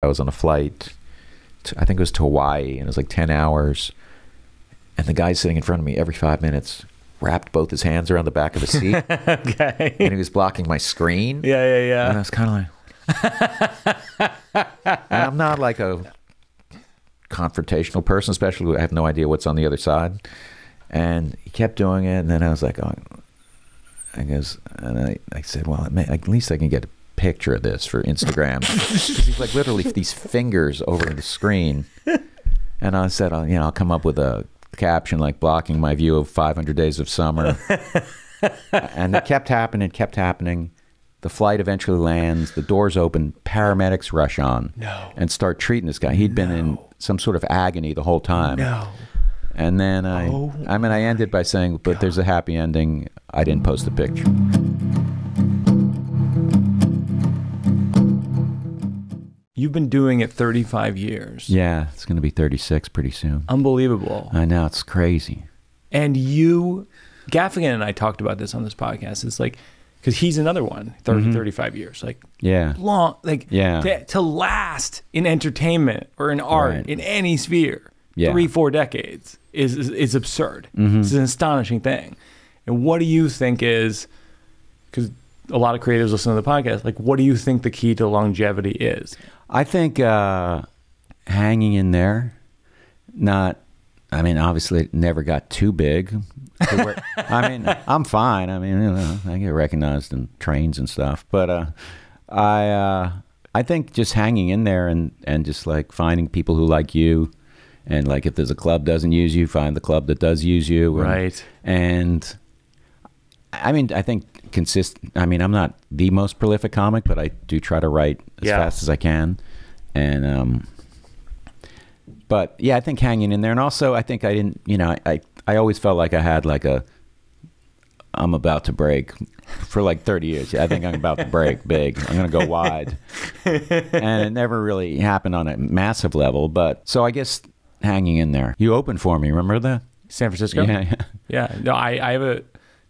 I was on a flight to, I think it was to Hawaii, and it was like 10 hours. And the guy sitting in front of me every 5 minutes wrapped both his hands around the back of his seat. Okay. And he was blocking my screen. Yeah, yeah, yeah. And I was kind of like... And I'm not like a confrontational person, especially I have no idea what's on the other side. And he kept doing it, and then I was like, oh. I guess, and I said, well, at least I can get a picture of this for Instagram. He's like literally these fingers over the screen. And I said, you know, I'll come up with a caption like blocking my view of 500 Days of Summer. And it kept happening, kept happening. The flight eventually lands, the doors open, paramedics rush on and start treating this guy. He'd been in some sort of agony the whole time. And then I mean, I ended by saying, but there's a happy ending. I didn't post the picture. You've been doing it 35 years. Yeah, it's going to be 36 pretty soon. Unbelievable. I know, it's crazy. And you, Gaffigan and I talked about this on this podcast. It's like, because he's another one, 30, 35 years. Like, yeah. Long, like, yeah. To last in entertainment or in art, in any sphere, 3-4 decades is absurd. It's an astonishing thing. And what do you think is, because a lot of creatives listen to the podcast, like what do you think the key to longevity is? I think hanging in there, not, I mean, obviously it never got too big. I mean, I'm fine. I mean, you know, I get recognized in trains and stuff, but I think just hanging in there and just like finding people who like you. And like if there's a club doesn't use you, find the club that does use you. And, and I mean, I think I mean, I'm not the most prolific comic, but I do try to write as fast as I can. And, but yeah, I think hanging in there. And also I think I didn't, you know, I always felt like I had like a, I'm about to break for like 30 years. I think I'm about to break big. I'm going to go wide. And it never really happened on a massive level. But so I guess, hanging in there. You opened for me, remember that? San Francisco? Yeah. Yeah. No, I have a,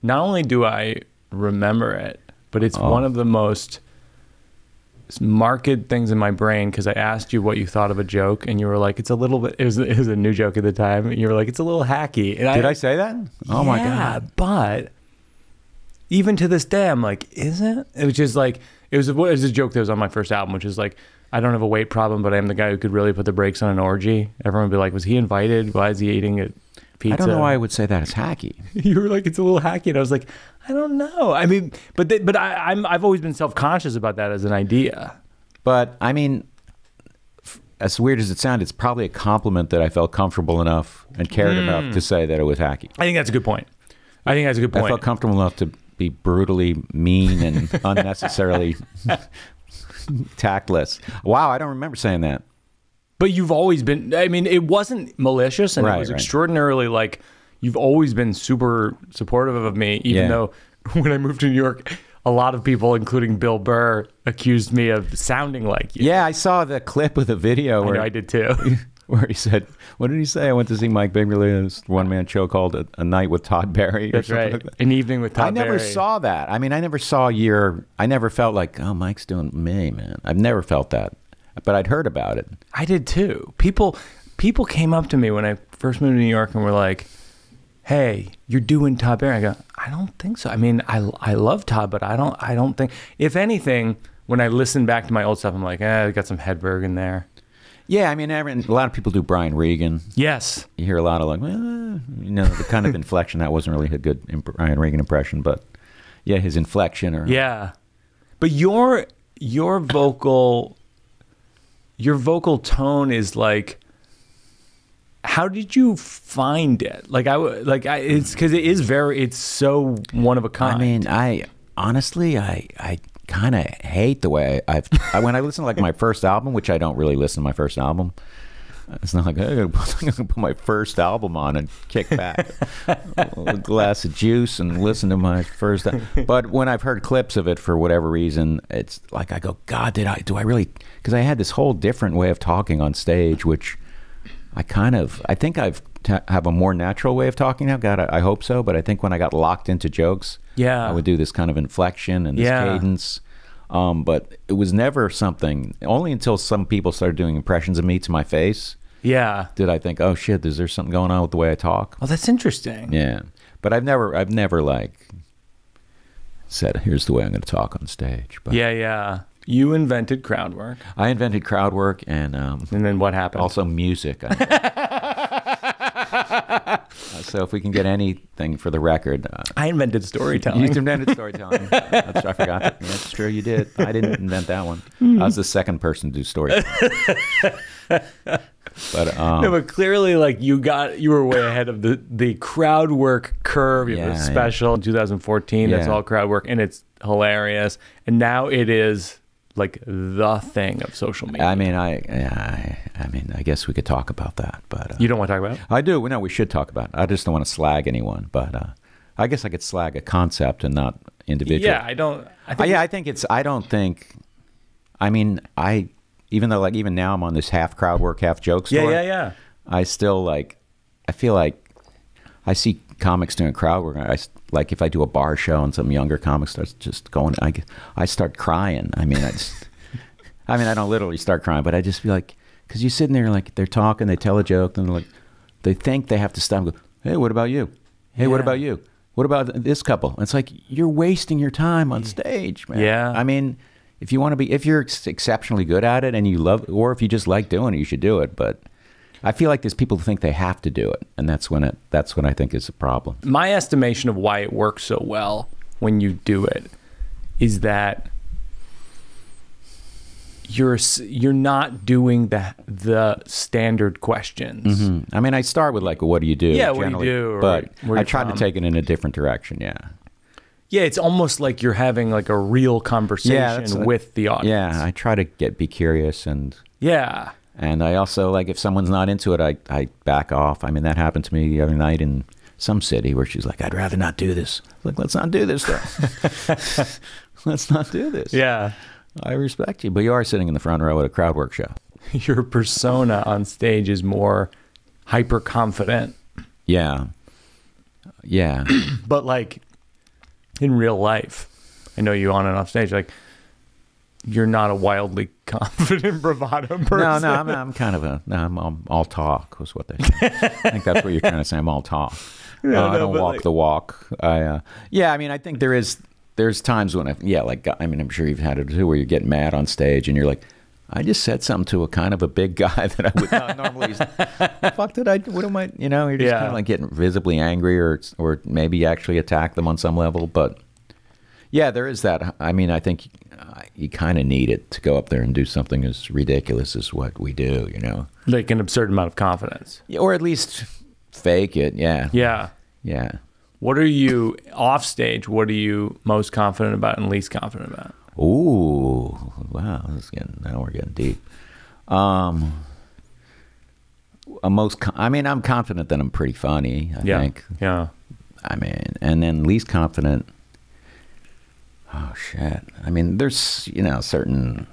not only do I remember it, but it's one of the most marked things in my brain, because I asked you what you thought of a joke and you were like, it's a little bit, it was a new joke at the time, and you were like, it's a little hacky. And did I say that? Oh yeah, my God. But even to this day, I'm like, is it? It was just like, it was a joke that was on my first album, which is like, I don't have a weight problem, but I'm the guy who could really put the brakes on an orgy. Everyone would be like, was he invited? Why is he eating a pizza? I don't know why I would say that. It's hacky. You were like, it's a little hacky. And I was like, I don't know. I mean, but I've always been self-conscious about that as an idea. But I mean, as weird as it sounds, it's probably a compliment that I felt comfortable enough and cared enough to say that it was hacky. I think that's a good point. I think that's a good point. I felt comfortable enough to be brutally mean and unnecessarily... tactless. Wow, I don't remember saying that. But you've always been, I mean, it wasn't malicious, and it was extraordinarily like, you've always been super supportive of me, even though when I moved to New York, a lot of people, including Bill Burr, accused me of sounding like you. Yeah, I saw the clip with the video. Where I did too. Where he said, what did he say? I went to see Mike Birbiglia, one-man show called A Night with Todd Barry. That's right, like that. An Evening with Todd Barry. I never saw that. I mean, I never saw I never felt like, oh, Mike's doing me, man. I've never felt that, but I'd heard about it. I did too. People came up to me when I first moved to New York and were like, hey, you're doing Todd Barry. I go, I don't think so. I mean, I love Todd, but I don't think, if anything, when I listen back to my old stuff, I'm like, I got some Hedberg in there. Yeah, I mean, a lot of people do Brian Regan. Yes. You hear a lot of like, you know, the kind of inflection. That wasn't really a good Brian Regan impression, but yeah, his inflection. Or yeah. But your vocal tone is like, how did you find it? Like it's because it is it's so one of a kind. I mean, I honestly kind of hate the way when I listen to like my first album, which I don't really listen to my first album. It's not like I'm going to put my first album on and kick back a glass of juice and listen to my first. But when I've heard clips of it for whatever reason, it's like I go, God, do I really? Because I had this whole different way of talking on stage, which I think I have a more natural way of talking now. God, I hope so. But I think when I got locked into jokes, I would do this kind of inflection and this cadence But it was never something, only until some people started doing impressions of me to my face. Yeah. Did I think, oh shit, is there something going on with the way I talk? Oh, that's interesting. Yeah. But I've never like said, here's the way I'm going to talk on stage. But yeah, yeah. You invented crowd work. I invented crowd work, and then what happened? Also music. So if we can get anything for the record, I invented storytelling. You invented storytelling. That's, I forgot. That. Yeah, that's true. You did. I didn't invent that one. I was the second person to do storytelling. No, but clearly, like you were way ahead of the crowd work curve. You have a special in 2014. That's all crowd work, and it's hilarious. And now it is like the thing of social media. I mean, I guess we could talk about that, but you don't want to talk about it? I do. No, we should talk about it. I just don't want to slag anyone, but I guess I could slag a concept and not individual. Yeah, I don't. I think yeah, I think it's. I don't think. I mean, I even though like even now I'm on this half crowd work, half joke store. Yeah, yeah, yeah. I still like. I feel like I see comics doing crowd work. Like if I do a bar show and some younger comic starts just going, I start crying. I mean, I don't literally start crying, but I just feel like, because you're sitting there like they're talking, they tell a joke, and they're like, they think they have to stop and go, hey, what about you? Hey, what about you? What about this couple? And it's like you're wasting your time on stage, man. Yeah. I mean, if you want to be, if you're exceptionally good at it and you love, or if you just like doing it, you should do it. But I feel like there's people who think they have to do it, and that's when I think is a problem. My estimation of why it works so well when you do it is that you're not doing the standard questions. Mm-hmm. I mean, I start with like, what do you do? Yeah, what do you do? But I tried to take it in a different direction. Yeah. Yeah, it's almost like you're having like a real conversation with the audience. Yeah, I try to be curious and yeah. And I also, like, if someone's not into it, I back off. I mean, that happened to me the other night in some city where she's like, I'd rather not do this. I was like, let's not do this, though. Let's not do this. Yeah. I respect you, but you are sitting in the front row at a crowd work show. Your persona on stage is more hyper-confident. Yeah. Yeah. But, like, in real life, I know you on and off stage, like, you're not a wildly confident bravado person. No, no, I'm kind of a, no, I'm all talk was what they said. I think that's what you're trying to say. I'm all talk. No, no, I don't walk like, the walk. Yeah, I mean, I think there's times when like, I mean, I'm sure you've had it too, where you get mad on stage and you're like, I just said something to a kind of a big guy that I would not normally use. Fuck did I, what am I, you know, you're just kind of like getting visibly angry or maybe actually attack them on some level, but yeah, there is that. I mean, I think you kind of need it to go up there and do something as ridiculous as what we do, you know? Like an absurd amount of confidence. Yeah, or at least fake it, yeah. Yeah. Yeah. What are you, off stage, what are you most confident about and least confident about? Ooh, wow, now we're getting deep. I mean, I'm confident that I'm pretty funny, I think. Yeah. I mean, and then least confident... Oh, shit. I mean, there's, you know, certain...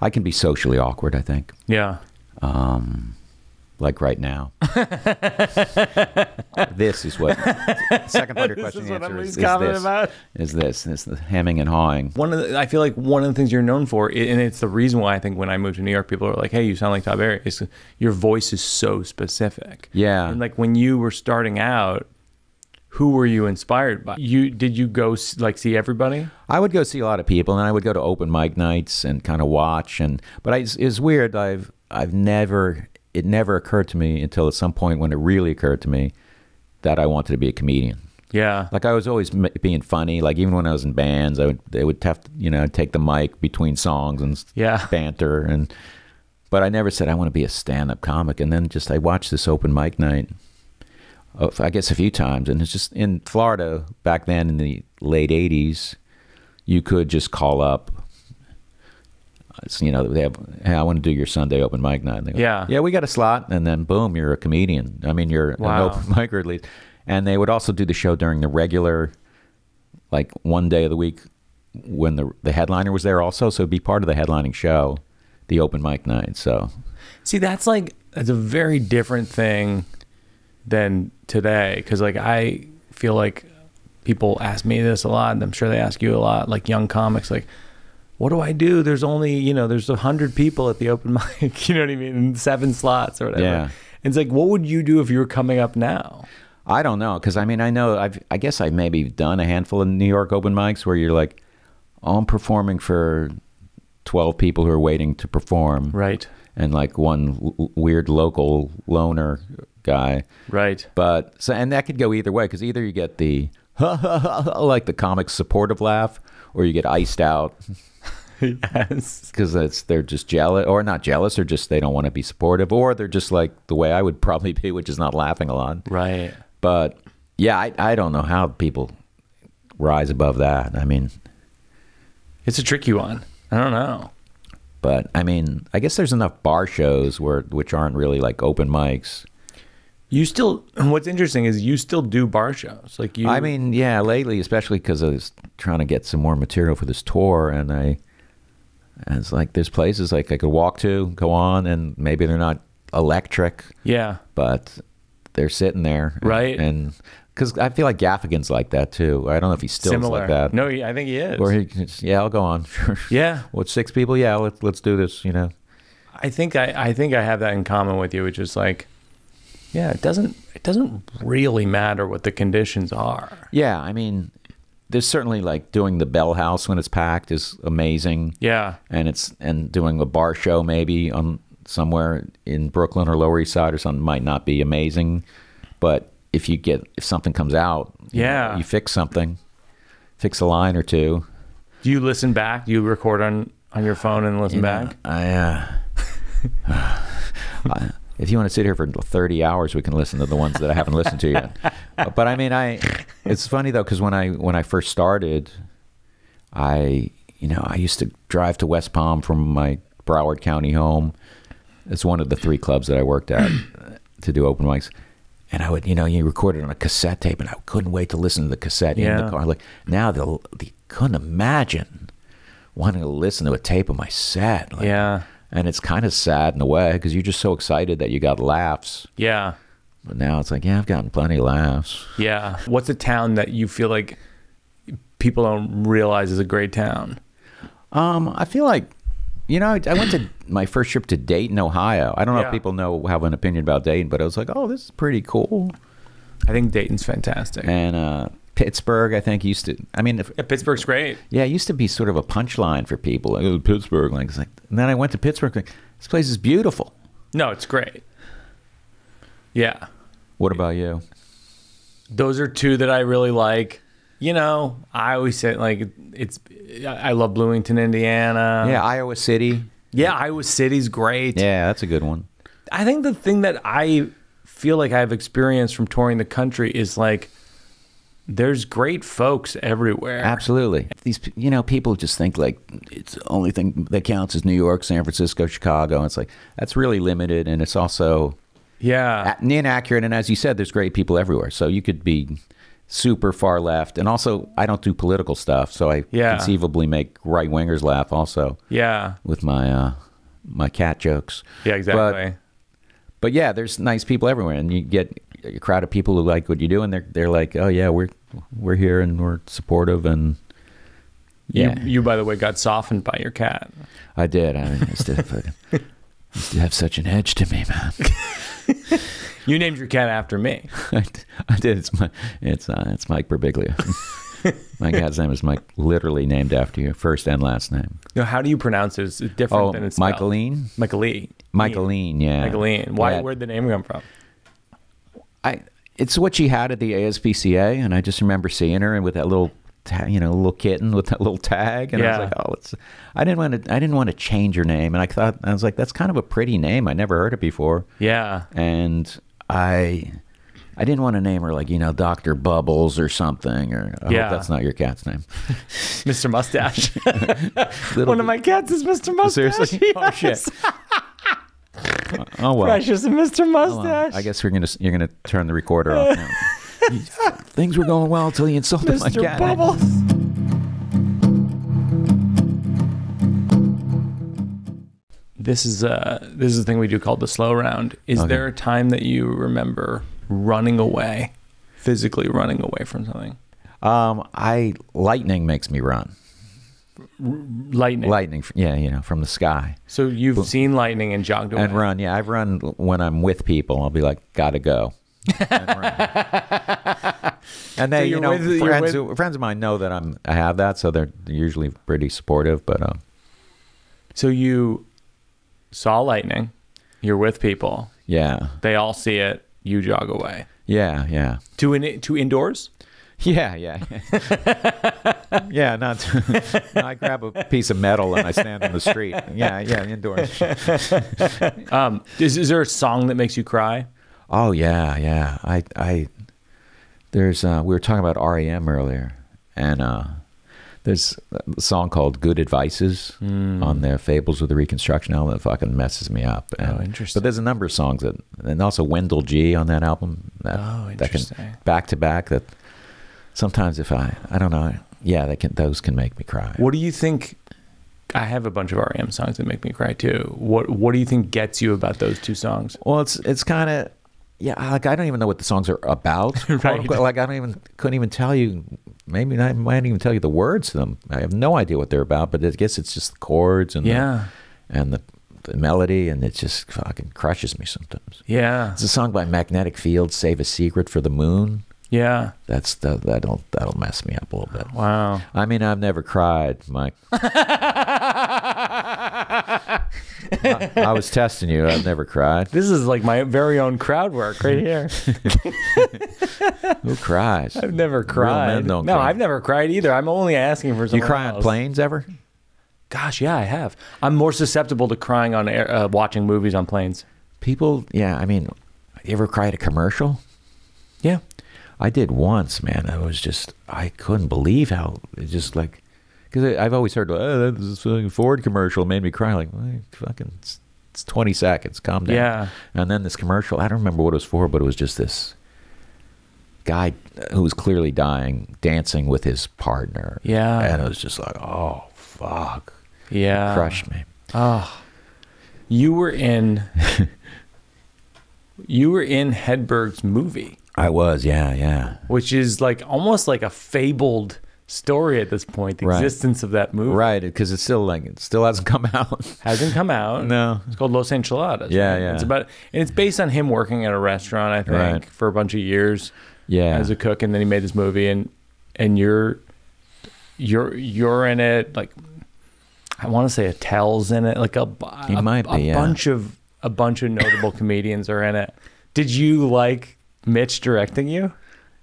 I can be socially awkward, I think. Yeah. Like right now. This is what... Second part of your question answer is this hemming and hawing. I feel like one of the things you're known for, and it's the reason why I think when I moved to New York, people are like, hey, you sound like Todd Barry. It's, your voice is so specific. Yeah. And like when you were starting out, who were you inspired by? Did you go like see everybody? I would go see a lot of people, and I would go to open mic nights and kind of watch. But it's weird. It never occurred to me until at some point when it really occurred to me that I wanted to be a comedian. Yeah, like I was always being funny. Like even when I was in bands, they would have to, you know, take the mic between songs and banter. But I never said I want to be a stand-up comic. And then I watched this open mic night. I guess a few times, and it's just in Florida back then in the late 80s, you could just call up, you know, they have, hey, I want to do your Sunday open mic night. And they go, yeah, we got a slot, and then boom, you're a comedian. I mean, you're an open micer at least. And they would also do the show during the regular, like one day of the week when the headliner was there also, so it'd be part of the headlining show, the open mic night. So, see, that's like, that's a very different thing than today, because like I feel like people ask me this a lot, and I'm sure they ask you a lot, like young comics, like, what do I do? There's only, you know, there's 100 people at the open mic, you know what I mean? And 7 slots or whatever. Yeah. And it's like, what would you do if you were coming up now? I don't know. Cause I mean, I know I guess I've maybe done a handful of New York open mics where you're like, oh, I'm performing for 12 people who are waiting to perform. Right. And like one weird local loner guy. Right. But so, and that could go either way. Cause either you get the, like the comic supportive laugh, or you get iced out. Yes. Because it's, they're just jealous, or not jealous, or just they don't want to be supportive, or they're just like the way I would probably be, which is not laughing a lot. Right. But yeah, I don't know how people rise above that. I mean, it's a tricky one. I don't know. But I mean, I guess there's enough bar shows where, which aren't really like open mics. You still, what's interesting is you still do bar shows. Like you, I mean, yeah, lately, especially because I was trying to get some more material for this tour, and it's like there's places like I could walk to, go on, and maybe they're not electric. Yeah. But they're sitting there. Right. And because I feel like Gaffigan's like that too. I don't know if he's still like that. No, I think he is. Or he, yeah, I'll go on. Yeah. With 6 people, yeah, let's do this, you know. I think I have that in common with you, which is like, yeah, it doesn't really matter what the conditions are. Yeah, I mean, there's certainly like doing the Bell House when it's packed is amazing. Yeah. And doing a bar show maybe on somewhere in Brooklyn or Lower East Side or something might not be amazing, but if something comes out, yeah, you fix something, fix a line or two. Do you listen back? Do you record on your phone and listen back? If you want to sit here for 30 hours, we can listen to the ones that I haven't listened to yet. But I mean, it's funny though, because when I first started, I used to drive to West Palm from my Broward County home. It's one of the 3 clubs that I worked at to do open mics. And I would, you know, you record it on a cassette tape, and I couldn't wait to listen to the cassette in the car. Like now, they couldn't imagine wanting to listen to a tape of my set. Like, yeah. And it's kind of sad in a way, because you're just so excited that you got laughs. Yeah. But now it's like, yeah, I've gotten plenty of laughs. Yeah. What's a town that you feel like people don't realize is a great town? I feel like, you know, I went to my first trip to Dayton, Ohio. I don't know if people have an opinion about Dayton, but I was like, oh, this is pretty cool. I think Dayton's fantastic. And Pittsburgh, I think, used to, I mean, Pittsburgh's great. Yeah, it used to be sort of a punchline for people. Like, oh, Pittsburgh. Like, it's like, and then I went to Pittsburgh. Like, this place is beautiful. No, it's great. Yeah. What about you? Those are 2 that I really like. You know, I always say, like, I love Bloomington, Indiana. Yeah, Iowa City. Yeah, Iowa City's great. Yeah, that's a good one. I think the thing that I feel like I've experienced from touring the country is like, there's great folks everywhere. Absolutely. These, you know, people just think like it's the only thing that counts is New York, San Francisco, Chicago. And it's like, that's really limited. And it's also inaccurate. And as you said, there's great people everywhere. So you could be super far left. And also, I don't do political stuff. So I conceivably make right wingers laugh also. Yeah. With my, my cat jokes. Yeah, exactly. But yeah, there's nice people everywhere. And you get a crowd of people who like what you do, and they're like, oh yeah, we're here and we're supportive. And yeah, you by the way got softened by your cat. I did. I used to have, such an edge to me, man. You named your cat after me. I did. It's Mike Birbiglia. My cat's name is Mike, literally named after you, first and last name. No, how do you pronounce it? It's different than it's Michaeline? Michaeline. Michaeline, yeah. Michaeline. Why? Where'd the name come from? It's what she had at the ASPCA, and I just remember seeing her and with that little, you know, little kitten with that little tag, and I was like, oh, I didn't want to change her name, and I was like, that's kind of a pretty name. I never heard it before. Yeah. And I didn't want to name her like, you know, Dr. Bubbles or something, or I hope that's not your cat's name. Mr. Mustache. One of my cats is Mr. Mustache. Seriously? Oh, shit. Oh well. Precious and Mr. Mustache. I guess you're gonna turn the recorder off now. Things were going well until you insulted my cat. Mr. Bubbles. This is a thing we do called the slow round. Is there a time that you remember running away, physically running away from something? Lightning makes me run. Lightning, yeah, you know, from the sky. So you've seen lightning and jogged away. And run, yeah. I've run when I'm with people. I'll be like, gotta go. And run. And they, so you know, friends of mine know that I have that, so they're usually pretty supportive. But so you saw lightning. You're with people. Yeah. They all see it. You jog away. Yeah, yeah. To indoors. Yeah, yeah. Yeah, not to, no, I grab a piece of metal and I stand on the street. Yeah, yeah, indoors. Is there a song that makes you cry? Oh, yeah, yeah. There's we were talking about REM earlier, and there's a song called Good Advices on their Fables with the Reconstruction album that fucking messes me up. And, oh, interesting. But there's a number of songs that, and also Wendell G on that album. That, oh, interesting. That can, back to back, that sometimes if I don't know, yeah, those can make me cry. What do you think? I have a bunch of REM songs that make me cry too. What do you think gets you about those two songs? Well, it's kind of, yeah, like I don't even know what the songs are about. Right. Like couldn't even tell you. Maybe I might even tell you the words to them. I have no idea what they're about, but I guess it's just the chords and yeah, the melody, and it just fucking crushes me sometimes. Yeah, it's a song by Magnetic Fields, "Save a Secret for the Moon." Yeah, that'll mess me up a little bit. Wow. I mean, I've never cried, Mike. I was testing you. I've never cried. This is like my very own crowd work right here. Who cries? I've never cried. No, cry. I've never cried either. I'm only asking for someone. You cry on planes ever? Gosh, yeah, I have. I'm more susceptible to crying on air, watching movies on planes. People, yeah. I mean, you ever cry at a commercial? Yeah. I did once, man. I couldn't believe how it just like, because I've always heard, oh, that Ford commercial made me cry. Like, well, fucking, it's 20 seconds, calm down. Yeah. And then this commercial, I don't remember what it was for, but it was just this guy who was clearly dying, dancing with his partner. Yeah. And it was just like, oh, fuck. Yeah. It crushed me. Oh. You were in Hedberg's movie. I was, yeah, yeah. Which is like almost like a fabled story at this point, the existence of that movie. Right, because it's still like, it still hasn't come out. Hasn't come out. No. It's called Los Enchiladas. Yeah, right? Yeah. It's about, and it's based on him working at a restaurant, I think, for a bunch of years. Yeah. As a cook, and then he made this movie, and you're in it, like, I want to say Attell's in it, like a bunch of notable comedians are in it. Did you like Mitch directing you?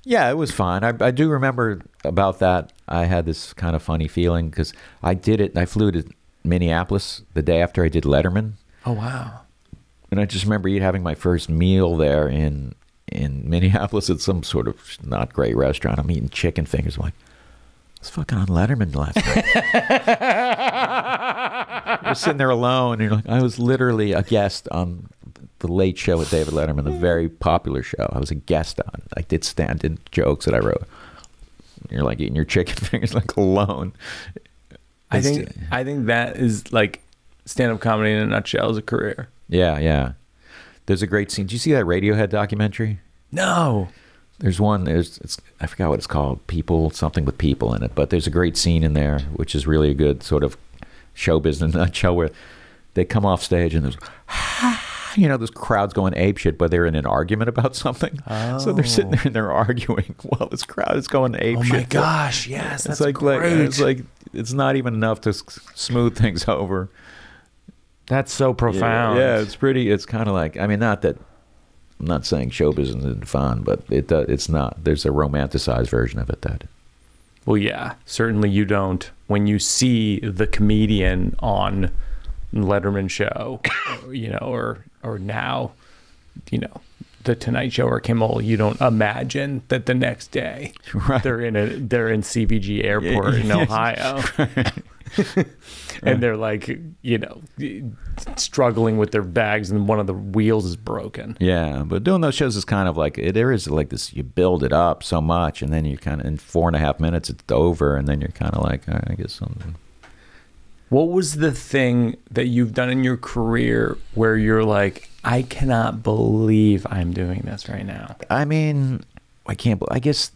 Yeah, it was fine. I do remember about that. I had this kind of funny feeling because I did it. I flew to Minneapolis the day after I did Letterman. Oh, wow. And I just remember having my first meal there in Minneapolis at some sort of not great restaurant. I'm eating chicken fingers. I'm like, I was fucking on Letterman last night. You're sitting there alone. And you're like, I was literally a guest on the Late Show with David Letterman, the very popular show. I was a guest on. I did stand-in jokes that I wrote. You're like eating your chicken fingers like alone. I think that is like stand-up comedy in a nutshell as a career. Yeah, yeah. There's a great scene. Did you see that Radiohead documentary? No. There's one. I forgot what it's called. People, something with people in it. But there's a great scene in there, which is really a good sort of show business nutshell, where they come off stage and there's. You know, this crowd's going apeshit, but they're in an argument about something. Oh. So they're sitting there and they're arguing while this crowd is going apeshit. Oh my gosh, yes, that's great. It's like, it's not even enough to smooth things over. That's so profound. Yeah, yeah, it's pretty, it's kind of like, I mean, not that, I'm not saying show business isn't fun, but it's not, there's a romanticized version of it that. Well, yeah, certainly you don't. When you see the comedian on Letterman show, you know, or now, you know, the Tonight Show or Kimmel, you don't imagine that the next day they're in CVG Airport in Ohio, and they're like, you know, struggling with their bags and one of the wheels is broken. Yeah, but doing those shows is kind of like there is like this. You build it up so much, and then you kind of in 4.5 minutes it's over, and then you're kind of like, all right, I guess something. What was the thing that you've done in your career where you're like, I cannot believe I'm doing this right now? I mean, I guess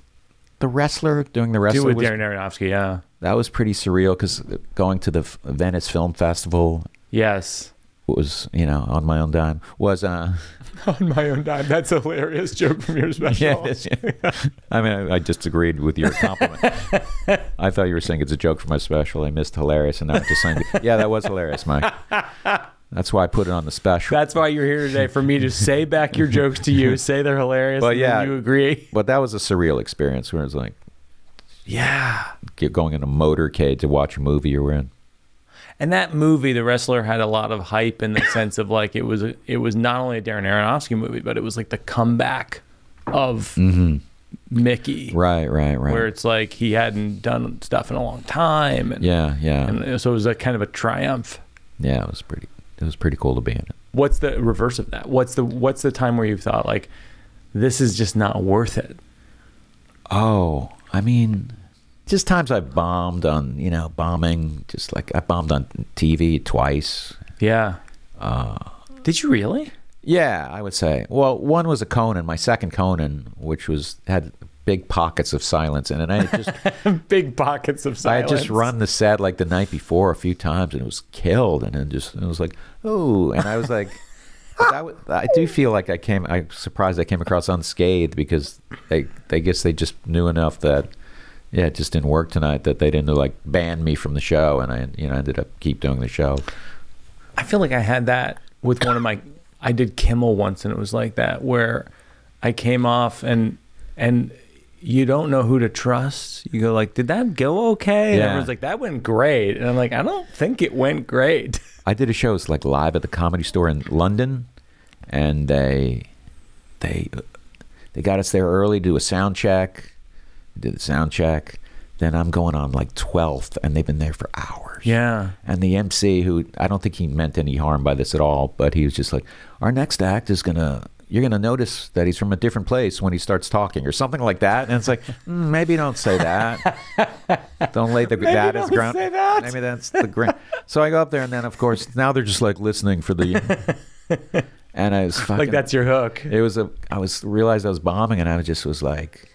The Wrestler, doing The Wrestler with Darren Aronofsky, yeah. That was pretty surreal because going to the Venice Film Festival. Yes. Was, you know, on my own dime. Was on my own dime. That's a hilarious joke from your special. Yeah. I mean, I just agreed with your compliment. I thought you were saying it's a joke from my special. I missed hilarious, and now I'm just saying, yeah, that was hilarious, Mike. That's why I put it on the special. That's why you're here today, for me to say back your jokes to you, say they're hilarious, but yeah, you agree. But that was a surreal experience where it was like, yeah, going in a motorcade to watch a movie you were in. And that movie, The Wrestler, had a lot of hype in the sense of like it was not only a Darren Aronofsky movie, but it was like the comeback of Mickey. Right, right, right. Where it's like he hadn't done stuff in a long time. And, yeah, yeah. And so it was a kind of a triumph. Yeah, it was pretty. It was pretty cool to be in it. What's the reverse of that? What's the time where you've thought like, this is just not worth it? Oh, I mean, just times I've bombed on, you know, bombing. Just like I bombed on TV twice. Yeah. Did you really? Yeah, I would say. Well, one was a Conan, my second Conan, which had big pockets of silence in it. I had just big pockets of silence. I had just run the set like the night before a few times, and it was killed. And then just it was like, oh, and I was like, I do feel like I'm surprised I came across unscathed, because I guess they just knew enough that. Yeah, it just didn't work tonight, that they didn't like ban me from the show, and I, you know, ended up keep doing the show. I feel like I had that with one of my, I did Kimmel once, and it was like that, where I came off and you don't know who to trust. You go like, did that go okay? And yeah. Everyone's like, that went great. And I'm like, I don't think it went great. I did a show, it was like live at the Comedy Store in London, and they got us there early to do a sound check. Did the sound check, then I'm going on like 12th, and they've been there for hours. Yeah. And the MC, who I don't think he meant any harm by this at all, but he was just like, our next act is gonna, you're gonna notice that he's from a different place when he starts talking, or something like that. And it's like, maybe don't say that. Don't lay the that as ground. Say that. Maybe that's the ground. So I go up there, and then of course now they're just like listening for the. And I was fucking, like, that's your hook. It was a. I realized I was bombing, and I just was like.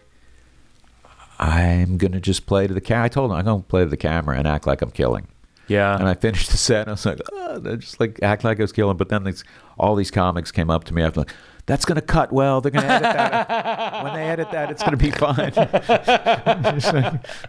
I'm going to just play to the camera. I told him, I'm going to play to the camera and act like I'm killing. Yeah. And I finished the set, and I was like, oh, just like act like I was killing. But then all these comics came up to me after, like, that's going to cut well. They're going to edit that. When they edit that, it's going to be fine.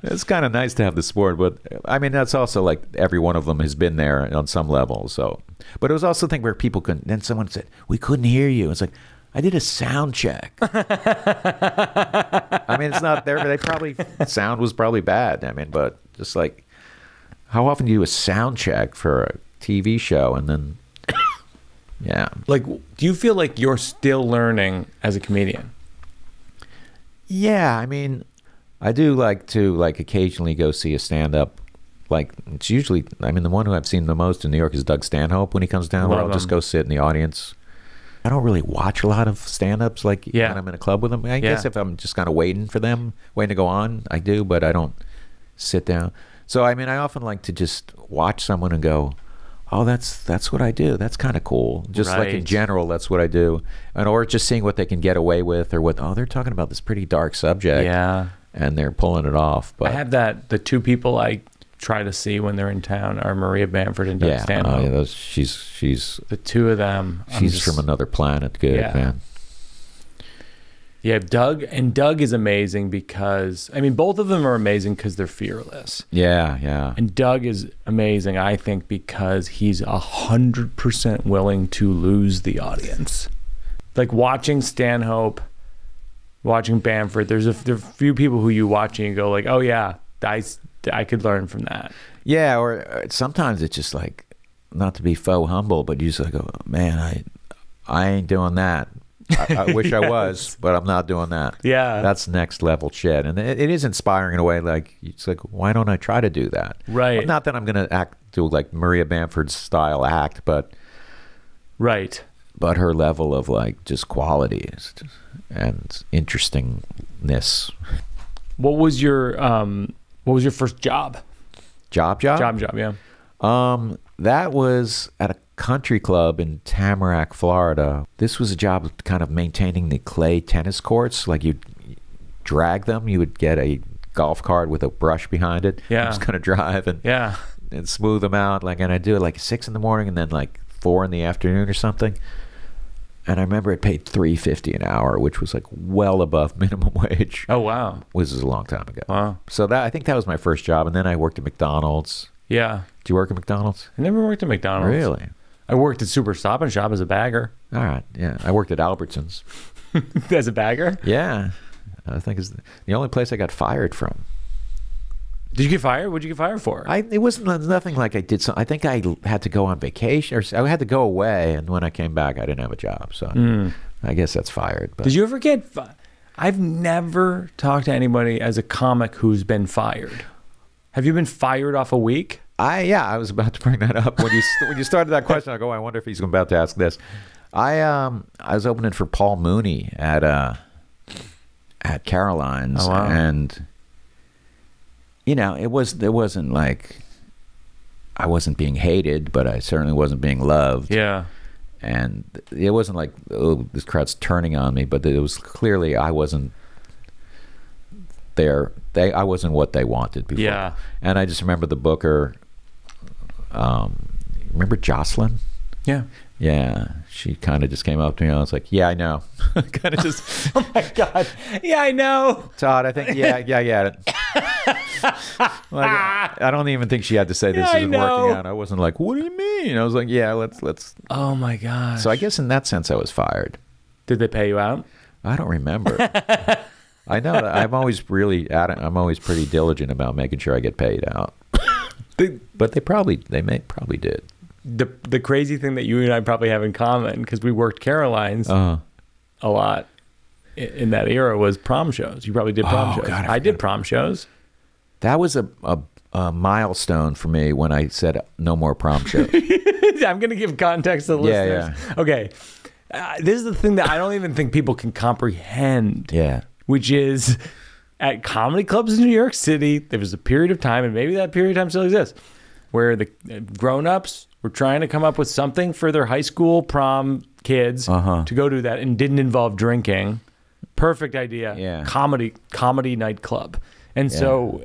It's kind of nice to have the sport. But I mean, that's also like every one of them has been there on some level. So, but it was also a thing where people couldn't, then someone said, we couldn't hear you. It's like, I did a sound check. I mean, it's not there, but sound was probably bad. I mean, but just like, how often do you do a sound check for a TV show? And then, yeah. Like, do you feel like you're still learning as a comedian? Yeah, I mean, I do like to like occasionally go see a stand-up. Like, it's usually, I mean, the one who I've seen the most in New York is Doug Stanhope. When he comes down, I'll just go sit in the audience. I don't really watch a lot of stand-ups, like when I'm in a club with them. I guess if I'm just kind of waiting for them, waiting to go on, I do, but I don't sit down. So, I mean, I often like to just watch someone and go, oh, that's what I do. That's kind of cool. Just like in general, that's what I do. And or just seeing what they can get away with, or what, oh, they're talking about this pretty dark subject. Yeah. And they're pulling it off. But I have that, the two people I try to see when they're in town are Maria Bamford and Doug Stanhope. Oh, yeah, she's the two of them. She's just, from another planet. Good, man. Yeah, Doug is amazing because, I mean, both of them are amazing because they're fearless. Yeah, yeah. And Doug is amazing, I think, because he's 100% willing to lose the audience. Like watching Stanhope, watching Bamford, there are few people who you watch and you go like, oh yeah, I could learn from that. Yeah, or sometimes it's just like, not to be faux humble, but you just like, oh, man, I ain't doing that. I wish I was, but I'm not doing that. Yeah. That's next level shit. And it is inspiring in a way, like, it's like, why don't I try to do that? Right. Well, not that I'm going to do like Maria Bamford's style act, but... Right. But her level of like, just quality and interestingness. What was your... What was your first job? Job, yeah. That was at a country club in Tamarack, Florida. This was a job of kind of maintaining the clay tennis courts. Like, you drag them, you would get a golf cart with a brush behind it. Yeah. I'm just going to drive and and smooth them out. Like, and I do it like 6 in the morning and then like 4 in the afternoon or something. And I remember it paid $3.50 an hour, which was like well above minimum wage. Oh, wow. Which was a long time ago. Wow. So that, I think that was my first job. And then I worked at McDonald's. Yeah. Do you work at McDonald's? I never worked at McDonald's. Really? I worked at Super Stop and Shop as a bagger. All right. Yeah. I worked at Albertsons. As a bagger? Yeah. I think it's the only place I got fired from. Did you get fired? What did you get fired for? It wasn't nothing like I did something. I think I had to go on vacation, or I had to go away, and when I came back, I didn't have a job. So I guess that's fired. But. Did you ever get fired? I've never talked to anybody as a comic who's been fired. Have you been fired off a week? Yeah, I was about to bring that up. When you, when you started that question, I go, I wonder if he's about to ask this. I was opening for Paul Mooney at Caroline's. Oh, wow. And... you know, it wasn't like I wasn't being hated, but I certainly wasn't being loved. Yeah. And it wasn't like, oh, this crowd's turning on me, but it was clearly I wasn't there. I wasn't what they wanted before. Yeah. And I just remember the booker, remember Jocelyn? Yeah. Yeah, she kind of just came up to me and I was like, yeah, I know. Kind of just, oh my God, yeah, I know. Todd, I think, yeah. Like, I don't even think she had to say this isn't working out. I wasn't like, what do you mean? I was like, yeah, let's. Oh my God. So I guess in that sense I was fired. Did they pay you out? I don't remember. I know that I'm always really, I'm always pretty diligent about making sure I get paid out. But they probably did. The crazy thing that you and I probably have in common, because we worked Caroline's a lot in that era, was prom shows. You probably did prom shows. God, I did prom shows. That was a milestone for me when I said no more prom shows. I'm going to give context to the listeners. Yeah. Okay. This is the thing that I don't even think people can comprehend. Yeah. Which is, at comedy clubs in New York City, there was a period of time, and maybe that period of time still exists, where the grown-ups were trying to come up with something for their high school prom kids to go do that, and didn't involve drinking. Perfect idea. Yeah. Comedy nightclub. And so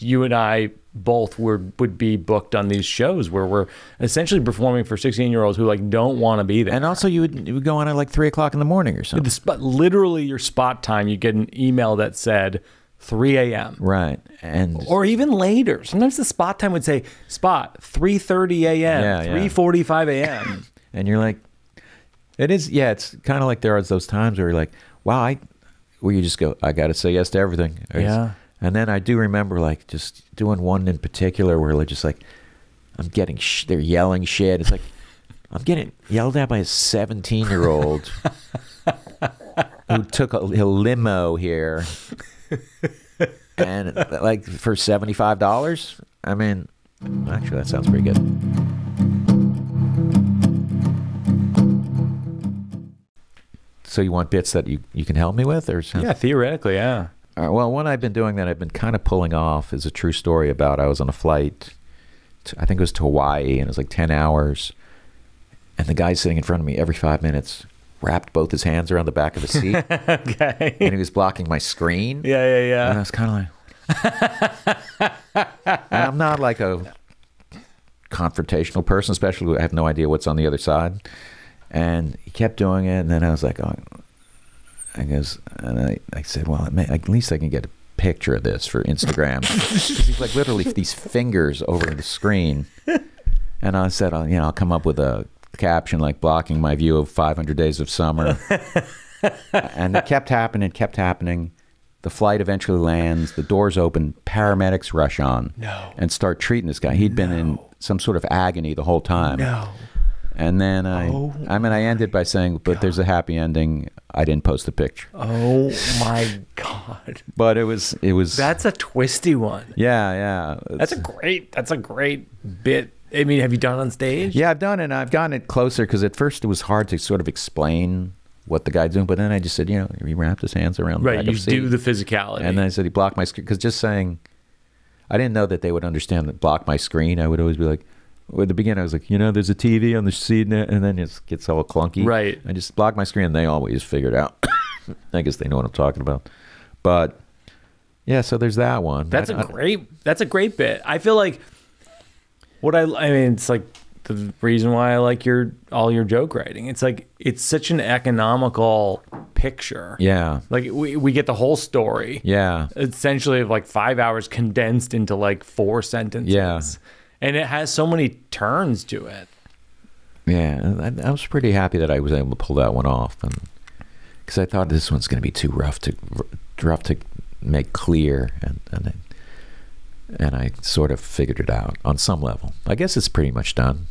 you and I both would be booked on these shows where we're essentially performing for 16-year-olds who like don't want to be there. And also you would go on at like 3 o'clock in the morning or something. Literally your spot time, you get an email that said 3 a.m. Right. And or even later. Sometimes the spot time would say spot 3:30 a.m. 3:45 a.m. And you're like, it is, yeah, it's kind of like there are those times where you're like, wow, where you just go, I gotta say yes to everything. Yeah. And then I do remember like just doing one in particular where just like I'm getting they're yelling shit. It's like I'm getting yelled at by a 17-year-old who took a limo here. And like for $75, I mean, actually that sounds pretty good. So you want bits that you can help me with, or something? Yeah, theoretically, yeah. All right, well, one I've been doing that I've been kind of pulling off is a true story about, I was on a flight to, I think it was to Hawaii, and it was like 10 hours, and the guy sitting in front of me every 5 minutes wrapped both his hands around the back of the seat. Okay. And he was blocking my screen. Yeah. And I was kind of like... And I'm not like a confrontational person, especially I have no idea what's on the other side. And he kept doing it, and then I was like, oh. I said, well, at least I can get a picture of this for Instagram. He's like literally these fingers over the screen. And I said, you know, I'll come up with a caption like blocking my view of 500 days of summer. And it kept happening. The flight eventually lands, the doors open, paramedics rush on and start treating this guy. He'd been in some sort of agony the whole time. And then I ended by saying, but there's a happy ending. I didn't post the picture. Oh my God. But it was that's a twisty one. Yeah. That's a great bit. I mean, have you done it on stage? Yeah, I've done it, and I've gotten it closer, because at first it was hard to sort of explain what the guy's doing, but then I just said, you know, he wrapped his hands around the back of the seat. Right, you do the physicality. And then I said he blocked my screen, because just saying, I didn't know that they would understand that block my screen. I would always be like, at the beginning I was like, you know, there's a TV on the seat, and then it gets all clunky. Right. I just blocked my screen, and they always figured out. I guess they know what I'm talking about. But yeah, so there's that one. That's a great bit. I feel like I mean, it's like the reason why I like all your joke writing. It's like, it's such an economical picture. Yeah. Like we get the whole story. Yeah. Essentially of like 5 hours condensed into like 4 sentences. Yeah. And it has so many turns to it. Yeah, I was pretty happy that I was able to pull that one off, and because I thought this one's going to be too rough to make clear, and I sort of figured it out on some level. I guess it's pretty much done.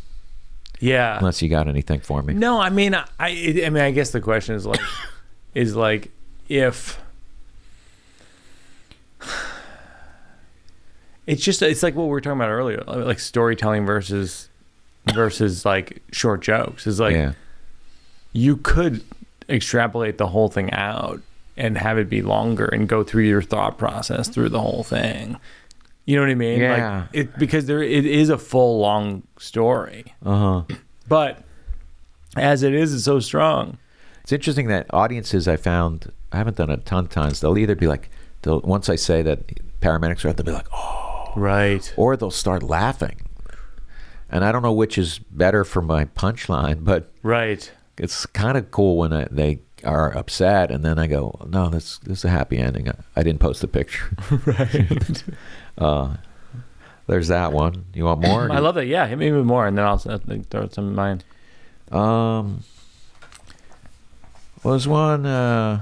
Yeah. Unless you got anything for me. No, I mean, I guess the question is like, if. It's like what we were talking about earlier, like storytelling versus like short jokes. It's like, yeah, you could extrapolate the whole thing out and have it be longer and go through your thought process through the whole thing. You know what I mean? Yeah. Like because it is a full long story. But as it is, it's so strong. It's interesting that audiences, I haven't done a ton of times. They'll either be like, once I say that paramedics are out, they'll be like, oh. Right. Or they'll start laughing. And I don't know which is better for my punchline, but right, it's kind of cool when they are upset, and then I go, no, this is a happy ending. I didn't post the picture. Right. There's that one. You want more? I love it. Yeah, hit me with more, and then I'll throw some of mine. Was one...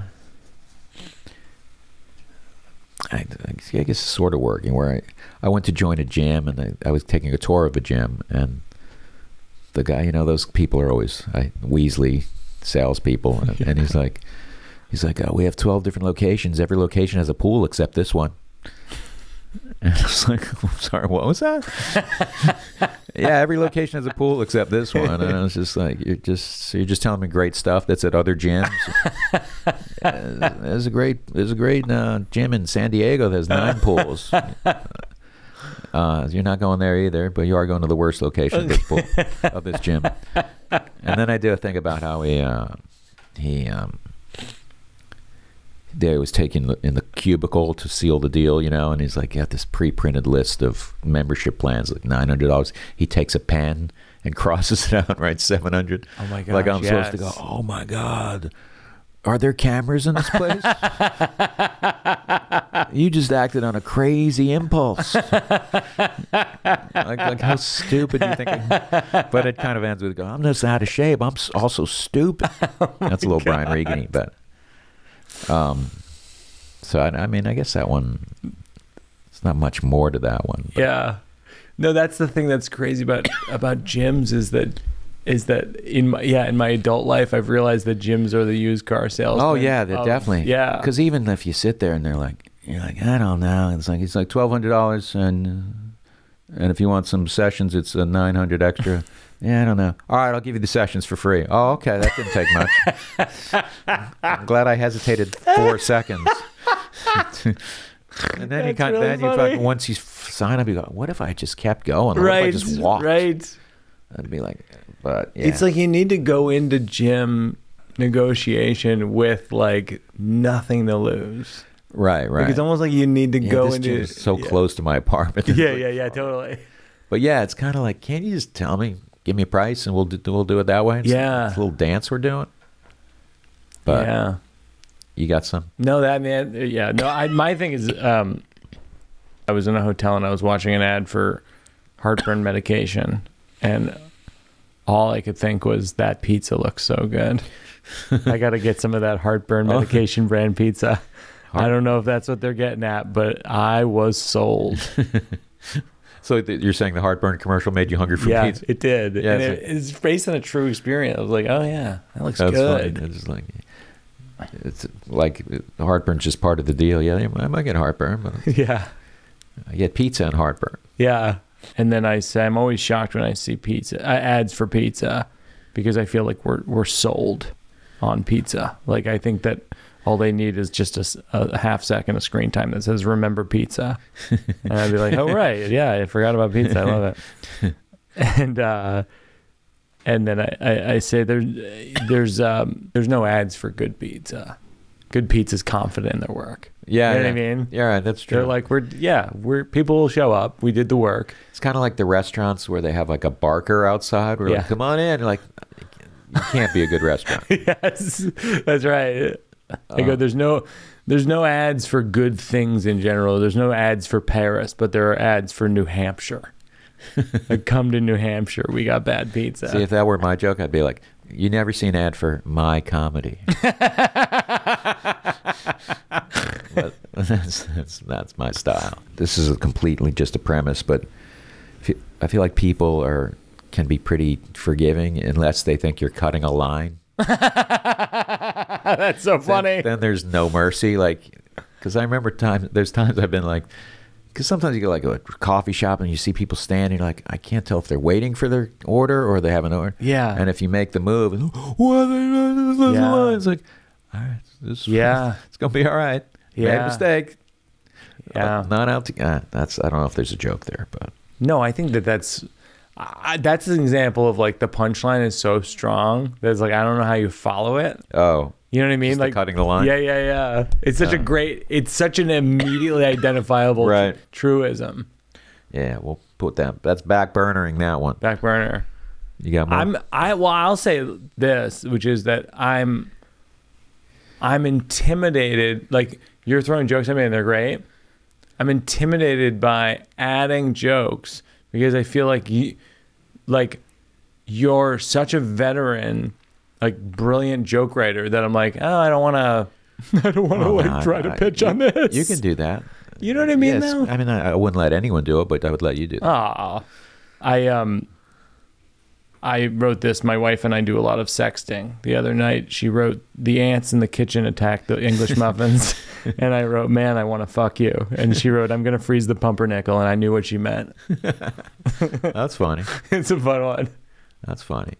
I guess it's sort of working, where I went to join a gym, and I was taking a tour of a gym, and the guy, you know, those people are always Weasley salespeople, and, yeah, and he's like, oh, we have 12 different locations. Every location has a pool except this one. And I was like, I'm sorry, what was that? Yeah, every location has a pool except this one. And I was just like, you're just telling me great stuff that's at other gyms. There's a great gym in San Diego that has 9 pools. You're not going there either, but you are going to the worst location of this pool, of this gym. And then I do a thing about how he was taken in the cubicle to seal the deal, you know, and he's like, got this pre-printed list of membership plans, like $900. He takes a pen and crosses it out and writes $700. Oh my god! Like I'm supposed to go, oh my god, are there cameras in this place? You just acted on a crazy impulse. like how stupid you think? But it kind of ends with, I'm just out of shape. I'm also stupid. Oh, that's a little god. Brian Regan-y, but. So I mean, I guess that one, it's not much more to that one. But. Yeah, no, that's the thing that's crazy about gyms is that in my adult life, I've realized that gyms are the used car sales. Oh yeah, they're definitely, yeah. Because even if you sit there and you're like, I don't know. It's like $1,200, and if you want some sessions, it's $900 extra. Yeah, I don't know. All right, I'll give you the sessions for free. Oh, okay, that didn't take much. I'm glad I hesitated 4 seconds. And then once you sign up, you go, what if I just kept going? Right. What if I just walked? Right. I'd be like, but yeah. It's like you need to go into gym negotiation with like nothing to lose. Right, right. Like it's almost like you need to go this into is so yeah. close to my apartment. Yeah, like, yeah, totally. But yeah, it's kind of like, can't you just tell me? Give me a price, and we'll do it that way. It's yeah, it's a little dance we're doing. But yeah, you got some? No, that man. Yeah, no. My thing is, I was in a hotel and I was watching an ad for heartburn medication, and all I could think was that pizza looks so good. I got to get some of that heartburn medication brand pizza. I don't know if that's what they're getting at, but I was sold. So you're saying the heartburn commercial made you hungry for pizza? Yeah, it did. Yeah, and it's based on a true experience. I was like, oh yeah, that looks good. Funny. It's like the heartburn's just part of the deal. Yeah, I might get heartburn, but yeah, I get pizza and heartburn. Yeah, and then I say I'm always shocked when I see pizza ads for pizza, because I feel like we're sold on pizza. Like I think that. All they need is just a half second of screen time that says, remember pizza. And I'd be like, oh, right. Yeah, I forgot about pizza. I love it. And then I say there's no ads for good pizza. Good pizza's confident in their work. Yeah, you know what I mean? Yeah, right, that's true. They're like, we're people show up. We did the work. It's kind of like the restaurants where they have like a barker outside. We're like, come on in. Like, you can't be a good restaurant. Yes, that's right. I go, there's no ads for good things in general. There's no ads for Paris, but there are ads for New Hampshire. Like, come to New Hampshire. We got bad pizza. See, if that were my joke, I'd be like, you never see an ad for my comedy. That's my style. This is completely just a premise, but I feel like people can be pretty forgiving unless they think you're cutting a line. That's so funny. Then there's no mercy, like, because I remember there's times I've been like, because sometimes you go like a coffee shop and you see people standing like, I can't tell if they're waiting for their order or they haven't ordered. Yeah. And if you make the move, and, yeah. It's like, all right, this, yeah, it's gonna be all right. Yeah. Made a mistake. Yeah. Not out to. That's. I don't know if there's a joke there, but no, I think that's an example of like the punchline is so strong that it's like I don't know how you follow it. Oh. You know what I mean? Like cutting the line. Yeah, yeah, yeah. It's such a great, it's such an immediately identifiable right. Truism. Yeah, we'll put that. That's backburnering that one. Back burner. You got more? I'll say this, which is that I'm intimidated. Like, you're throwing jokes at me and they're great. I'm intimidated by adding jokes because I feel like you're such a veteran, like brilliant joke writer, that I'm like, oh, I don't want to like try to pitch on this. You can do that. You know what I mean? Yes. Though? I mean, I wouldn't let anyone do it, but I would let you do that. Oh, I wrote this. My wife and I do a lot of sexting. The other night, she wrote, "The ants in the kitchen attack the English muffins," and I wrote, "Man, I want to fuck you." And she wrote, "I'm gonna freeze the pumpernickel," and I knew what she meant. That's funny. It's a fun one. That's funny.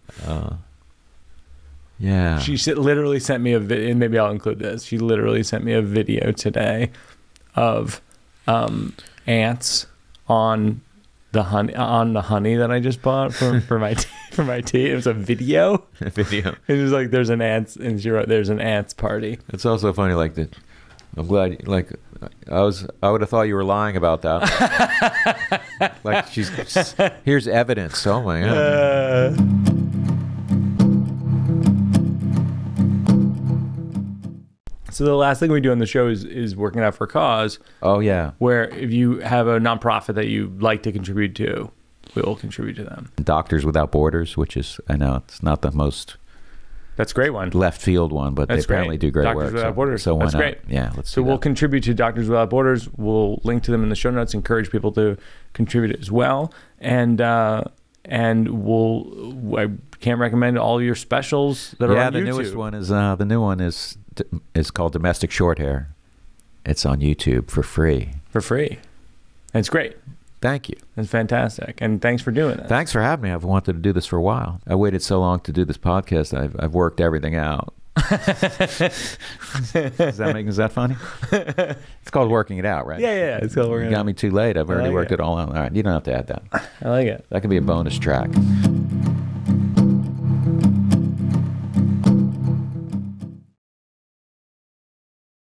Yeah, she literally sent me a video, and maybe I'll include this. She literally sent me a video today of ants on the honey that I just bought for my tea. It was a video. A video. It was like there's an ants, and she wrote there's an ants party. It's also funny. Like that. I'm glad. Like I would have thought you were lying about that. Like here's evidence. Oh my god. So the last thing we do on the show is working out for a cause. Oh, yeah. Where if you have a nonprofit that you like to contribute to, we'll contribute to them. Doctors Without Borders, which is, I know, it's not the most... That's a great one. Left field one, but they apparently do great work. Doctors Without Borders. So that's great. Yeah, let's do that. So we'll contribute to Doctors Without Borders. We'll link to them in the show notes, encourage people to contribute as well. And we'll... I can't recommend all your specials that are on YouTube. Yeah, the new one is... It's called Domestic Short Hair. It's on YouTube for free. For free. And it's great. Thank you. It's fantastic. And thanks for doing it. Thanks for having me. I've wanted to do this for a while. I waited so long to do this podcast. I've worked everything out. Is that funny? It's called working it out, right? Yeah, yeah. It's called working it out. You got me too late. I've already worked it all out. All right. You don't have to add that. I like it. That could be a bonus track.